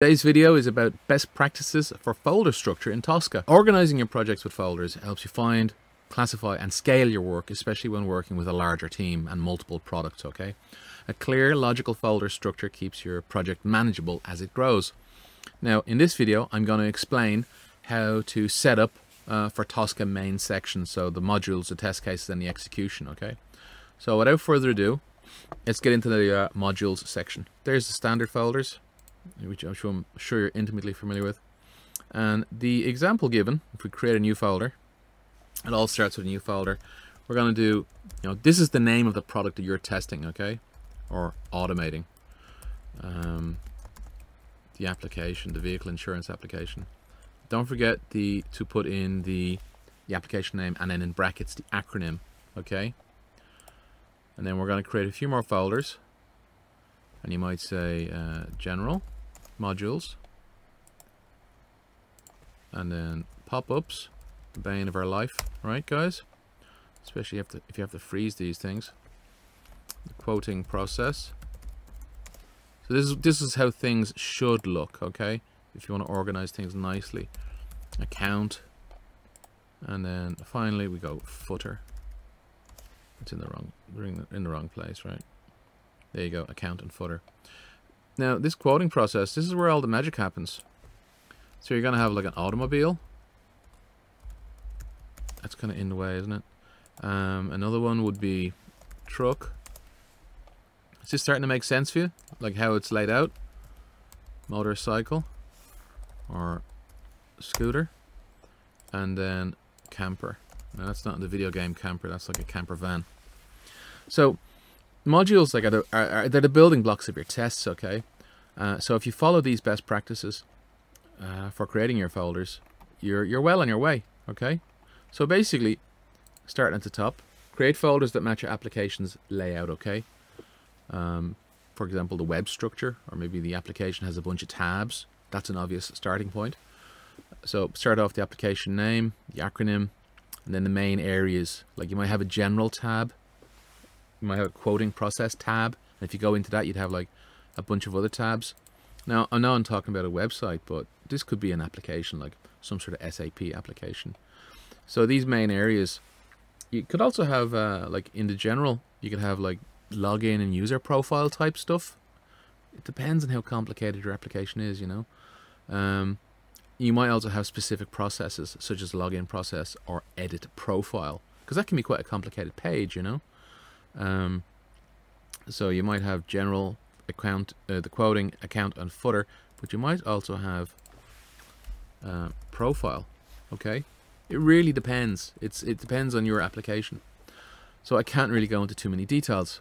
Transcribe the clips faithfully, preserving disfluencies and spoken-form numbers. Today's video is about best practices for folder structure in Tosca. Organizing your projects with folders helps you find, classify and scale your work, especially when working with a larger team and multiple products, okay? A clear, logical folder structure keeps your project manageable as it grows. Now, in this video, I'm going to explain how to set up uh, for Tosca main sections, so the modules, the test cases and the execution, okay? So without further ado, let's get into the uh, modules section. There's the standard folders, which I'm sure, I'm sure you're intimately familiar with. And the example given, if we create a new folder, it all starts with a new folder. We're going to do, you know, this is the name of the product that you're testing, okay? Or automating. Um, the application, the vehicle insurance application. Don't forget the to put in the, the application name and then in brackets the acronym, okay? And then we're going to create a few more folders. And you might say uh, general, modules, and then pop-ups, the bane of our life, right guys? Especially if, the, if you have to freeze these things. The quoting process. So this is, this is how things should look, okay? If you want to organize things nicely. Account, and then finally we go footer. It's in the wrong, we're in the wrong place, right? There you go, account and footer. Now, this quoting process, this is where all the magic happens. So you're going to have like an automobile. That's kind of in the way, isn't it? Um, another one would be truck. Is this starting to make sense for you? Like how it's laid out? Motorcycle or scooter. And then camper. Now, that's not the video game camper. That's like a camper van. So modules, like, are the, are, are, they're the building blocks of your tests, okay? Uh, so if you follow these best practices uh, for creating your folders, you're, you're well on your way, okay? So basically, starting at the top, create folders that match your application's layout, okay? Um, for example, the web structure, or maybe the application has a bunch of tabs. That's an obvious starting point. So start off the application name, the acronym, and then the main areas. Like you might have a general tab. You might have a quoting process tab, and if you go into that, you'd have like a bunch of other tabs. Now, I know I'm talking about a website, but this could be an application, like some sort of S A P application. So these main areas, you could also have uh, like in the general, you could have like login and user profile type stuff. It depends on how complicated your application is, you know. Um, you might also have specific processes, such as login process or edit profile, because that can be quite a complicated page, you know. Um, so you might have general account, uh, the quoting, account and footer, but you might also have uh, profile, okay? It really depends. It's, it depends on your application. So I can't really go into too many details,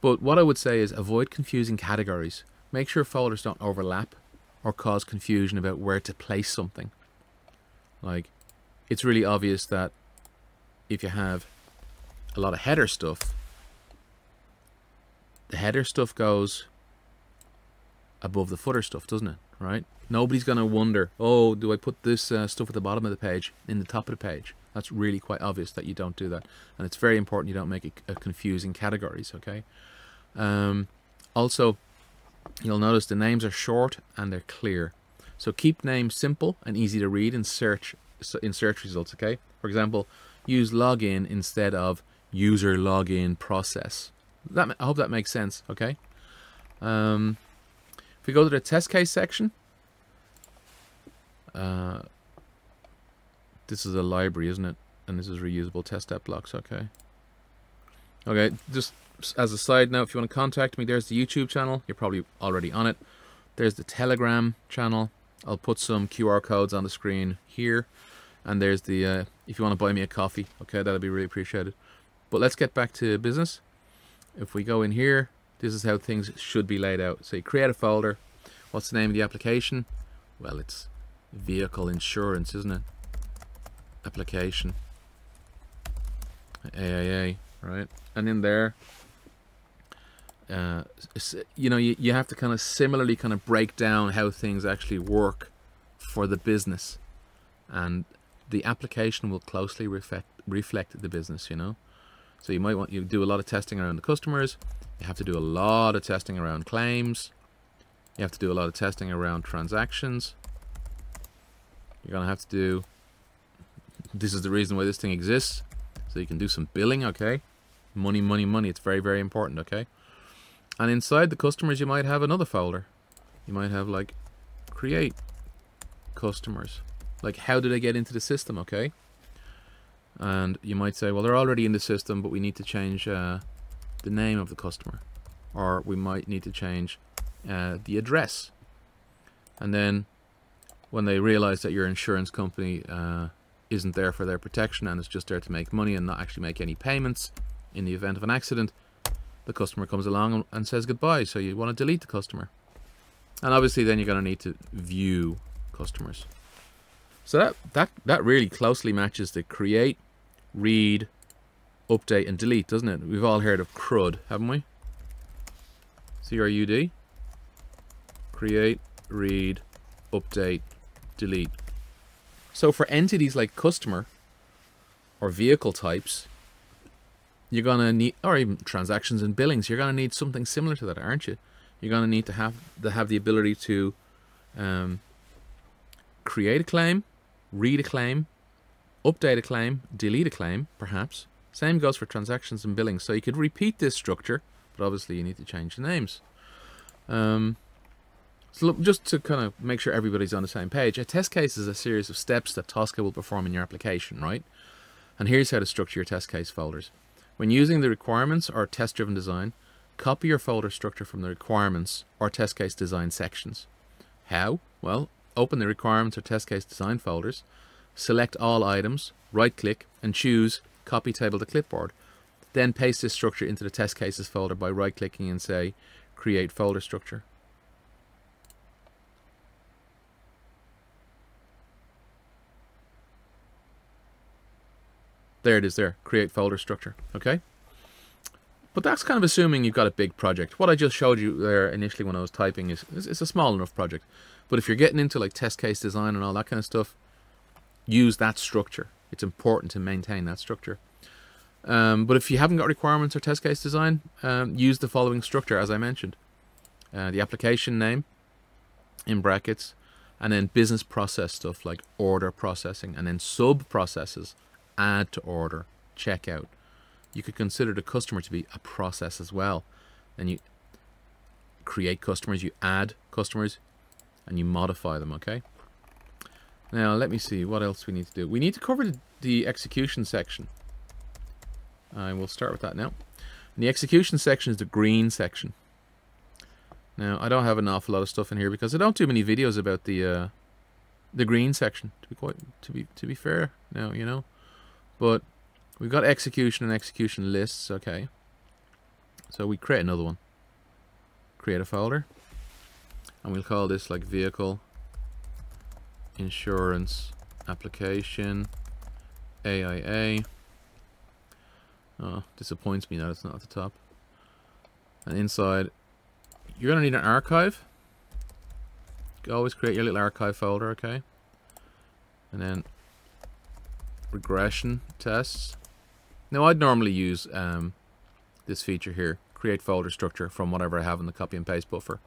but what I would say is avoid confusing categories. Make sure folders don't overlap or cause confusion about where to place something. Like, it's really obvious that if you have a lot of header stuff, the header stuff goes above the footer stuff, doesn't it? Right? Nobody's going to wonder, oh, do I put this uh, stuff at the bottom of the page in the top of the page? That's really quite obvious that you don't do that. And it's very important you don't make it uh, confusing categories, okay? Um, also, you'll notice the names are short and they're clear. So keep names simple and easy to read in search, in search results, okay? For example, use login instead of user login process. That, I hope that makes sense, okay? Um, if we go to the test case section, uh, this is a library, isn't it? And this is reusable test step blocks, okay? Okay, just as a side note, if you want to contact me, there's the YouTube channel. You're probably already on it. There's the Telegram channel. I'll put some Q R codes on the screen here. And there's the, uh, if you want to buy me a coffee, okay, that'll be really appreciated. But let's get back to business. If we go in here, this is how things should be laid out. So you create a folder. What's the name of the application? Well, it's vehicle insurance, isn't it? Application. A I A, right? And in there, uh, you know, you, you have to kind of similarly kind of break down how things actually work for the business. And the application will closely reflect, reflect the business, you know? So you might want you do a lot of testing around the customers. You have to do a lot of testing around claims. You have to do a lot of testing around transactions. You're going to have to do... This is the reason why this thing exists. So you can do some billing, okay? Money, money, money. It's very, very important, okay? And inside the customers, you might have another folder. You might have, like, create customers. Like, how do they get into the system, okay? And you might say, well, they're already in the system, but we need to change uh, the name of the customer. Or we might need to change uh, the address. And then when they realize that your insurance company uh, isn't there for their protection and is just there to make money and not actually make any payments in the event of an accident, the customer comes along and says goodbye. So you want to delete the customer. And obviously then you're going to need to view customers. So that, that, that really closely matches the create, read, update and delete, doesn't it? We've all heard of CRUD, haven't we? C R U D, create, read, update, delete. So for entities like customer or vehicle types, you're going to need, or even transactions and billings, you're going to need something similar to that, aren't you? You're going to need to have, to have the ability to um, create a claim, read a claim, update a claim, delete a claim, perhaps. Same goes for transactions and billings. So you could repeat this structure, but obviously you need to change the names. Um, So look, just to kind of make sure everybody's on the same page, a test case is a series of steps that Tosca will perform in your application, right? And here's how to structure your test case folders. When using the requirements or test-driven design, copy your folder structure from the requirements or test case design sections. How? Well, open the requirements or test case design folders, select all items, right-click, and choose Copy Table to Clipboard. Then paste this structure into the test cases folder by right-clicking and say, Create Folder Structure. There it is there, create folder structure, okay? But that's kind of assuming you've got a big project. What I just showed you there initially when I was typing is, it's a small enough project. But if you're getting into like test case design and all that kind of stuff, use that structure. It's important to maintain that structure. Um, but if you haven't got requirements or test case design, um, use the following structure as I mentioned. Uh, the application name, in brackets, and then business process stuff like order processing, and then sub-processes. Add to order, checkout. You could consider the customer to be a process as well. And you create customers, you add customers, and you modify them, okay? Now, let me see what else we need to do. We need to cover the, the execution section. I will start with that now. And the execution section is the green section. Now, I don't have an awful lot of stuff in here because I don't do many videos about the uh, the green section, to be quite, to be, to be fair now, you know. But we've got execution and execution lists, okay. So we create another one. Create a folder. And we'll call this like vehicle insurance application A I A. Oh, disappoints me that it's not at the top. And inside, you're gonna need an archive. You always create your little archive folder, okay. And then regression tests. Now I'd normally use um, this feature here, create folder structure from whatever I have in the copy and paste buffer,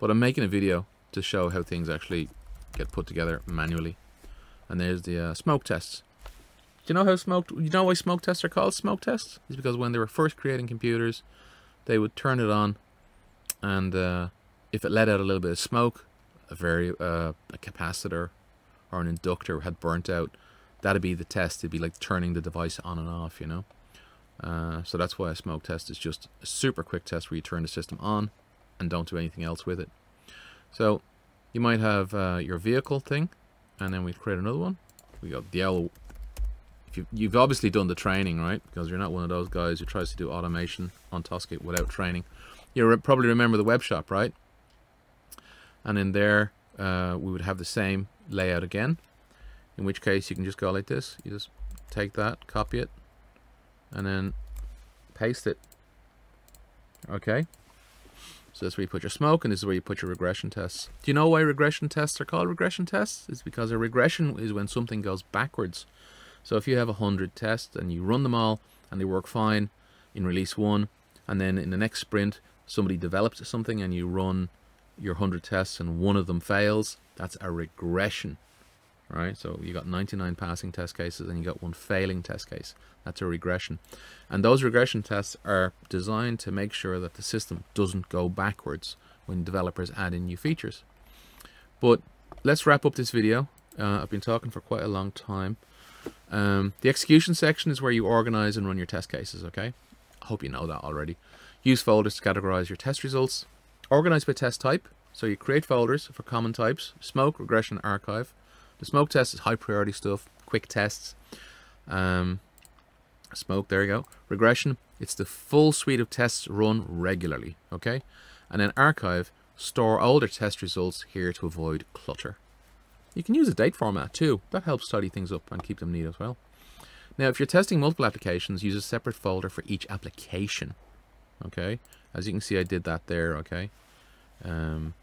but I'm making a video to show how things actually get put together manually. And there's the uh, smoke tests. Do you know how smoke? You know why smoke tests are called smoke tests? It's because when they were first creating computers, they would turn it on, and uh, if it let out a little bit of smoke, a very uh, a capacitor or an inductor had burnt out. That'd be the test. It'd be like turning the device on and off, you know. Uh, so that's why a smoke test is just a super quick test where you turn the system on and don't do anything else with it. So you might have uh, your vehicle thing, and then we create another one. We got the L. If you've, you've obviously done the training, right? Because you're not one of those guys who tries to do automation on Tosca without training. You re probably remember the web shop, right? And in there, uh, we would have the same layout again. In which case you can just go like this. You just take that, copy it, and then paste it. Okay. So that's where you put your smoke, and this is where you put your regression tests. Do you know why regression tests are called regression tests? It's because a regression is when something goes backwards. So if you have one hundred tests and you run them all and they work fine in release one, and then in the next sprint somebody develops something and you run your one hundred tests and one of them fails, that's a regression, right? So you got ninety-nine passing test cases and you got one failing test case. That's a regression. And those regression tests are designed to make sure that the system doesn't go backwards when developers add in new features. But let's wrap up this video. Uh, I've been talking for quite a long time. Um, the execution section is where you organize and run your test cases, okay? I hope you know that already. Use folders to categorize your test results. Organize by test type. So you create folders for common types: smoke, regression, archive. The smoke test is high priority stuff, quick tests. Um, smoke, there you go. Regression, it's the full suite of tests run regularly, okay? And then archive, store older test results here to avoid clutter. You can use a date format too. That helps tidy things up and keep them neat as well. Now, if you're testing multiple applications, use a separate folder for each application. Okay, as you can see, I did that there. Okay, um,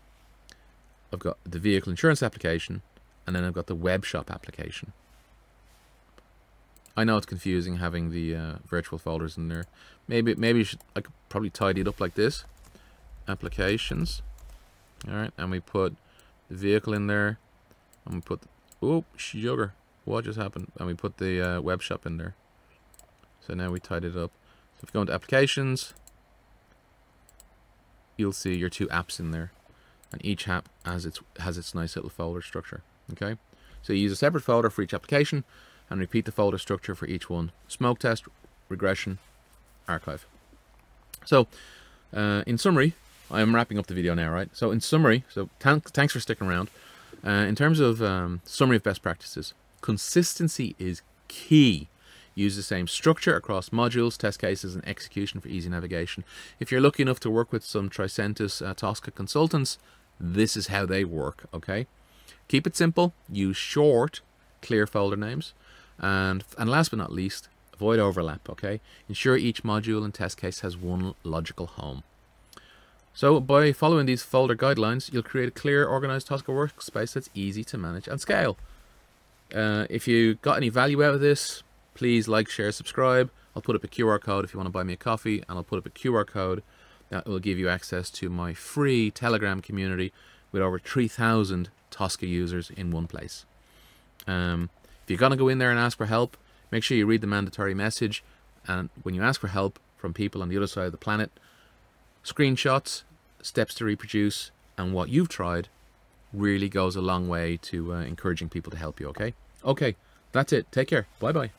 I've got the vehicle insurance application, and then I've got the web shop application. I know it's confusing having the uh, virtual folders in there. Maybe, maybe you should, I could probably tidy it up like this: applications. All right, and we put the vehicle in there. And we put, oh, sugar, what just happened? And we put the uh, web shop in there. So now we tied it up. So if you go into applications, you'll see your two apps in there. And each app has its, has its nice little folder structure, okay? So you use a separate folder for each application and repeat the folder structure for each one. Smoke test, regression, archive. So uh, in summary, I'm wrapping up the video now, right? So in summary, so thanks, thanks for sticking around. Uh, in terms of um, summary of best practices, consistency is key. Use the same structure across modules, test cases, and execution for easy navigation. If you're lucky enough to work with some Tricentis uh, Tosca consultants, this is how they work, okay? Keep it simple, use short, clear folder names, and, and last but not least, avoid overlap, okay? Ensure each module and test case has one logical home. So by following these folder guidelines, you'll create a clear, organized Tosca workspace that's easy to manage and scale. Uh, if you got any value out of this, please like, share, subscribe. I'll put up a Q R code if you want to buy me a coffee, and I'll put up a Q R code that will give you access to my free Telegram community with over three thousand Tosca users in one place. Um, if you're going to go in there and ask for help, make sure you read the mandatory message. And when you ask for help from people on the other side of the planet, screenshots, steps to reproduce, and what you've tried really goes a long way to uh, encouraging people to help you, okay? Okay, that's it. Take care. Bye-bye.